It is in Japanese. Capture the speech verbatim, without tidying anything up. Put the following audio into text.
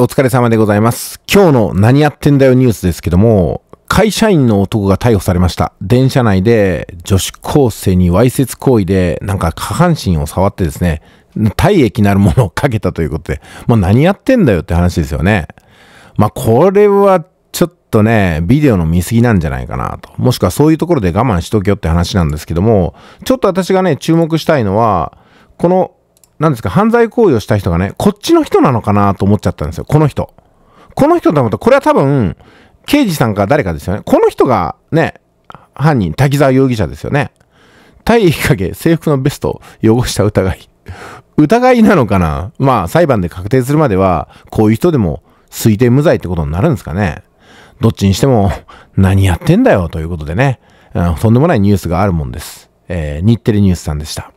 お疲れ様でございます。今日の何やってんだよニュースですけども、会社員の男が逮捕されました。電車内で女子高生にわいせつ行為でなんか下半身を触ってですね、体液なるものをかけたということで、もう何やってんだよって話ですよね。まあこれはちょっとね、ビデオの見過ぎなんじゃないかなと。もしくはそういうところで我慢しとけよって話なんですけども、ちょっと私がね、注目したいのは、このなんですか、犯罪行為をした人がね、こっちの人なのかなと思っちゃったんですよ。この人。この人だと、これは多分、刑事さんか誰かですよね。この人がね、犯人、滝沢容疑者ですよね。体液かけ、制服のベストを汚した疑い。疑いなのかな?まあ、裁判で確定するまでは、こういう人でも推定無罪ってことになるんですかね。どっちにしても、何やってんだよということでね、とんでもないニュースがあるもんです。えー、日テレニュースさんでした。